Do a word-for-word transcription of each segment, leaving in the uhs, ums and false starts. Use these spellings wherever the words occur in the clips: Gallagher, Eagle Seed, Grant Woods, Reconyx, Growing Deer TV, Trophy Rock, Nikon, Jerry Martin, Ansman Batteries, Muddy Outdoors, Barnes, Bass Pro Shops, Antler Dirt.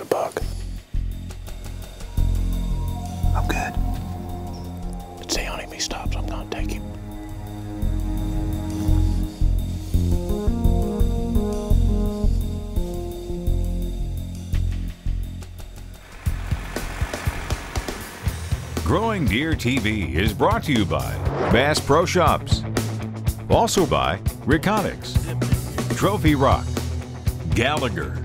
there's a bug. I'm good. It's the only if he stops, I'm gonna take him. Growing Deer T V is brought to you by Bass Pro Shops, also by Reconyx, Trophy Rock, Gallagher,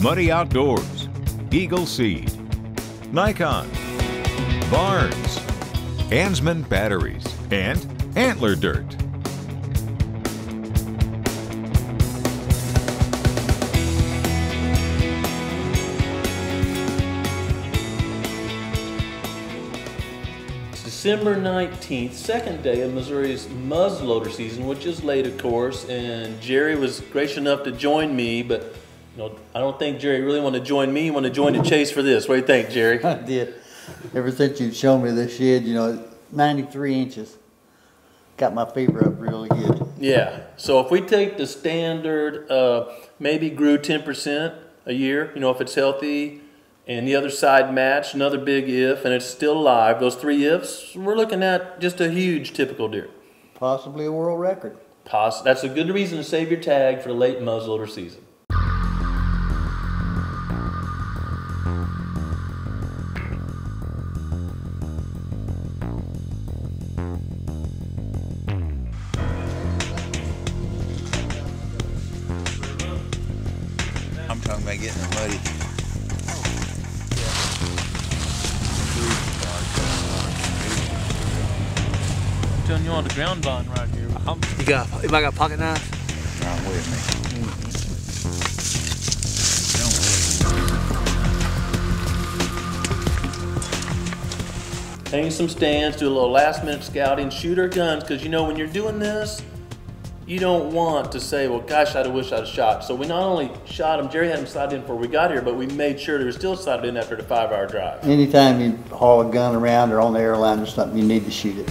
Muddy Outdoors, Eagle Seed, Nikon, Barnes, Ansman Batteries, and Antler Dirt. December nineteenth, second day of Missouri's muzzleloader season, which is late, of course, and Jerry was gracious enough to join me, but you know, I don't think Jerry really wanted to join me. He wanted to join the chase for this. What do you think, Jerry? I did. Ever since you've shown me this shed, you know, ninety-three inches. Got my fever up really good. Yeah. So if we take the standard, uh, maybe grew ten percent a year, you know, if it's healthy, and the other side matched, another big if, and it's still alive. Those three ifs, we're looking at just a huge typical deer. Possibly a world record. Poss that's a good reason to save your tag for the late muzzleloader season. I'm talking about getting a muddy. On you on the ground line right here. Um, you got? If I got pocket knife? Nah, wait a minute. Mm-hmm. Hang some stands, do a little last minute scouting, shoot our guns, because you know when you're doing this, you don't want to say, well, gosh, I wish I'd shot. So we not only shot him, Jerry had him sighted in before we got here, but we made sure they were still sighted in after the five hour drive. Anytime you haul a gun around or on the airline or something, you need to shoot it.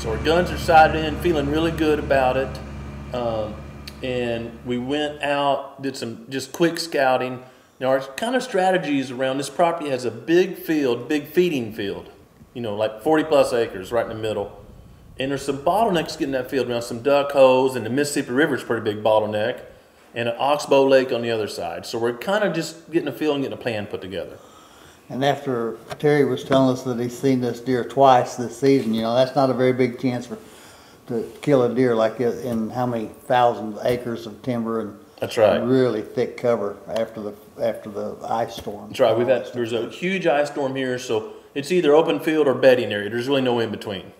So our guns are sighted in, feeling really good about it. Um, and we went out, did some just quick scouting. Now our kind of strategies around this property has a big field, big feeding field, you know, like forty plus acres right in the middle. And there's some bottlenecks getting that field around, some duck holes, and the Mississippi River is a pretty big bottleneck, and an Oxbow Lake on the other side. So we're kind of just getting a feel and getting a plan put together. And after Terry was telling us that he's seen this deer twice this season, you know, that's not a very big chance for to kill a deer like in how many thousands of acres of timber and, that's right. and really thick cover after the after the ice storm. That's right. We've had, there's a huge ice storm here, so it's either open field or bedding area. There's really no in between.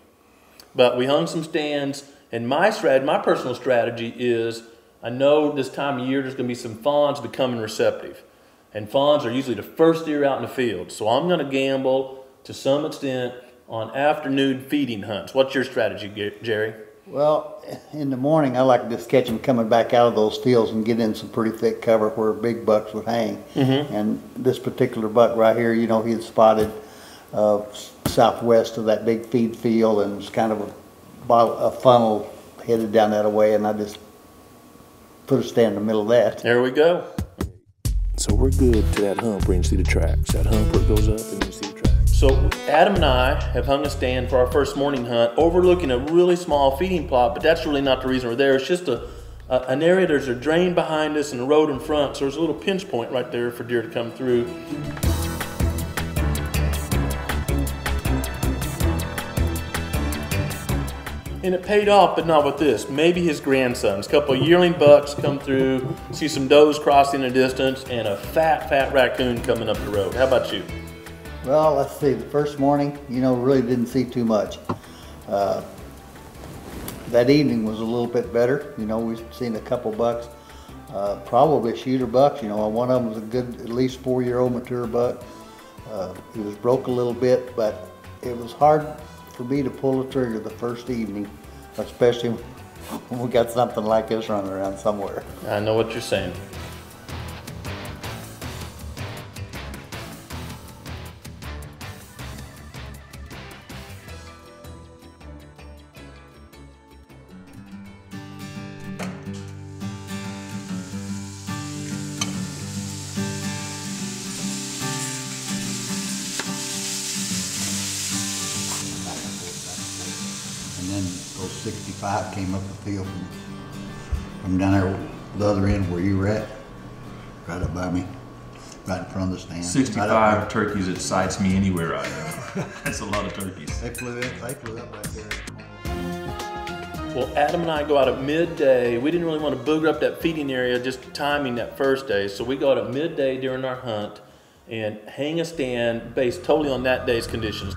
But we hung some stands, and my strat, my personal strategy is, I know this time of year there's going to be some fawns becoming receptive. And fawns are usually the first deer out in the field. So I'm going to gamble to some extent on afternoon feeding hunts. What's your strategy, Jerry? Well, in the morning, I like to just catch them coming back out of those fields and get in some pretty thick cover where big bucks would hang. Mm-hmm. And this particular buck right here, you know, he had spotted uh, southwest of that big feed field, and it was kind of a, bottle, a funnel headed down that way, and I just put a stand in the middle of that. There we go. So we're good to that hump where you can see the tracks. That hump where it goes up and you see the tracks. So Adam and I have hung a stand for our first morning hunt overlooking a really small feeding plot, but that's really not the reason we're there. It's just a, a, an area, there's a drain behind us and a road in front, so there's a little pinch point right there for deer to come through. And it paid off, but not with this. Maybe his grandsons. A couple of yearling bucks come through, see some does crossing the distance, and a fat, fat raccoon coming up the road. How about you? Well, let's see. The first morning, you know, really didn't see too much. Uh, that evening was a little bit better. You know, we've seen a couple bucks, uh, probably shooter bucks. You know, one of them was a good, at least four-year-old mature buck. Uh, he was broke a little bit, but it was hard for me to pull the trigger the first evening, especially we got something like this running around somewhere. I know what you're saying. sixty-five came up the field from, from down there, the other end where you were at, right up by me, right in front of the stand. sixty-five right turkeys, it sights me anywhere right now. That's a lot of turkeys. They flew up, they flew up right there. Well, Adam and I go out at midday. We didn't really want to booger up that feeding area, just timing that first day. So we go out at midday during our hunt and hang a stand based totally on that day's conditions.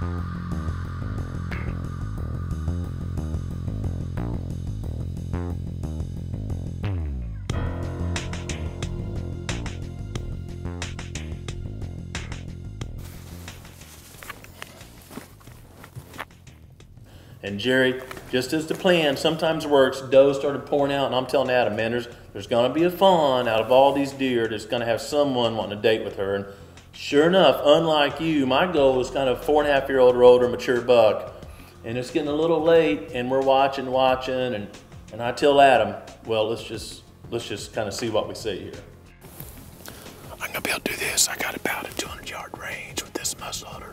And Jerry, just as the plan sometimes works, doe started pouring out, and I'm telling Adam, man, there's, there's gonna be a fawn out of all these deer that's gonna have someone wanting to date with her. And sure enough, unlike you, my goal was kind of four and a half year old or older mature buck. And it's getting a little late, and we're watching, watching, and, and I tell Adam, well, let's just, let's just kind of see what we see here. I'm gonna be able to do this. I got about a two hundred yard range with this muzzleloader.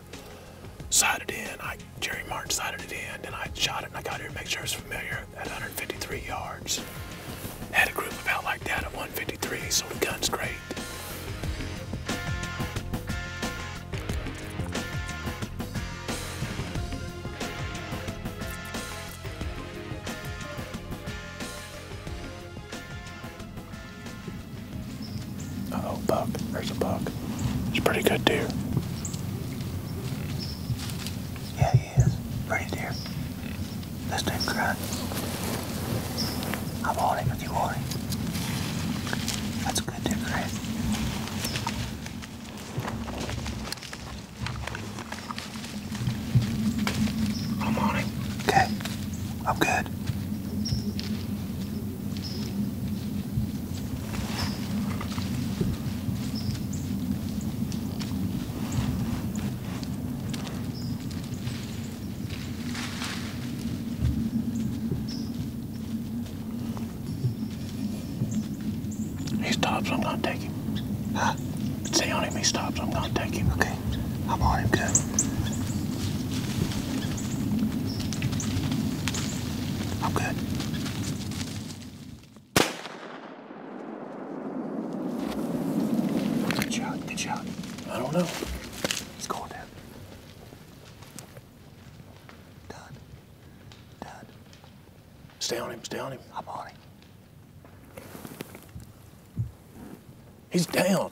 Sighted in, I, Jerry Martin sighted it in, then I shot it and I got here to make sure it's familiar at one hundred fifty-three yards. Had a group about like that at one fifty-three, so the gun's great. Uh-oh, buck, there's a buck. It's a pretty good deer. This dude cried. I want him if you want him. That's a good dude, Greg. I'm on him. Okay. I'm good. I'm gonna take him. Huh? Stay on him, he stops, I'm gonna take him. Okay. I'm on him, good. I'm good. Good shot, good shot. I don't know. He's going down. Done. Done. Stay on him, stay on him. I'm on him. He's down.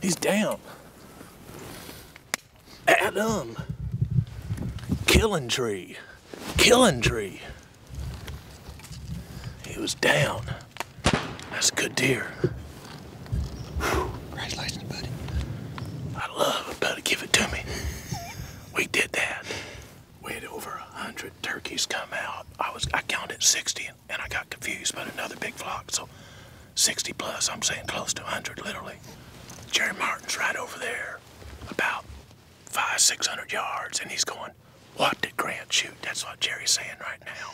He's down. Adam. Killing tree. Killing tree. He was down. That's a good deer. Whew. Congratulations, buddy. I love it, buddy. Give it to me. We did that. We had over one hundred turkeys come out. I was I counted sixty, and I got confused about another big flock, so sixty plus, I'm saying close to one hundred, literally. Jerry Martin's right over there, about five, six hundred yards, and he's going, what did Grant shoot? That's what Jerry's saying right now.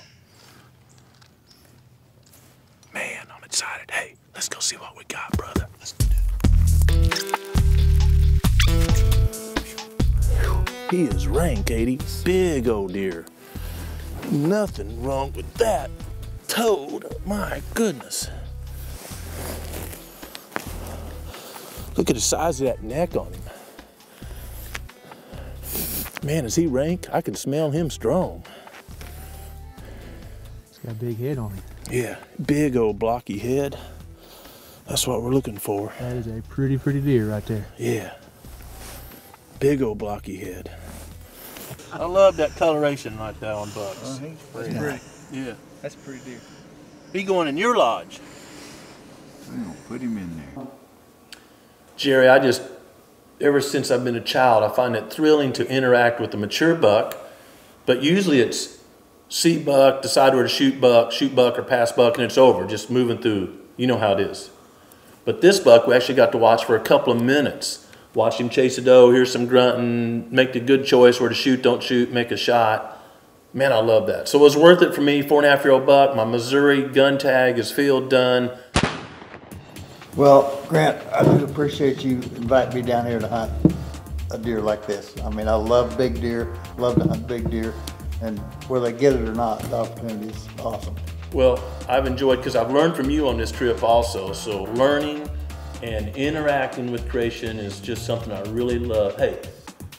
Man, I'm excited. Hey, let's go see what we got, brother. Let's do it. He is rank, eighty, big old deer. Nothing wrong with that toad, my goodness. Look at the size of that neck on him. Man, is he rank? I can smell him strong. He's got a big head on him. Yeah, big old blocky head. That's what we're looking for. That is a pretty, pretty deer right there. Yeah, big old blocky head. I love that coloration right there on bucks. Oh, he's pretty. That's pretty. Yeah. That's a pretty deer. He going in your lodge. I'm gonna put him in there. Jerry, I just, ever since I've been a child, I find it thrilling to interact with a mature buck, but usually it's see buck, decide where to shoot buck, shoot buck or pass buck, and it's over, just moving through. You know how it is. But this buck, we actually got to watch for a couple of minutes. Watch him chase a doe, hear some grunting, make the good choice where to shoot, don't shoot, make a shot. Man, I love that. So it was worth it for me, four and a half year old buck. My Missouri gun tag is field done. Well, Grant, I do appreciate you inviting me down here to hunt a deer like this. I mean, I love big deer, love to hunt big deer, and whether they get it or not, the opportunity is awesome. Well, I've enjoyed, because I've learned from you on this trip also, so learning and interacting with creation is just something I really love. Hey,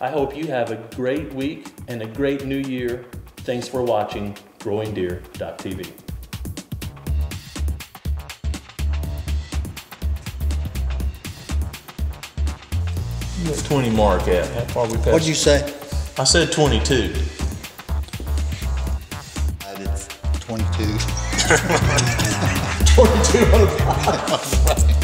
I hope you have a great week and a great new year. Thanks for watching growing deer dot T V. It's twenty mark at, how far we passed. What'd you say? I said twenty-two. It's twenty-two. twenty-two hundred.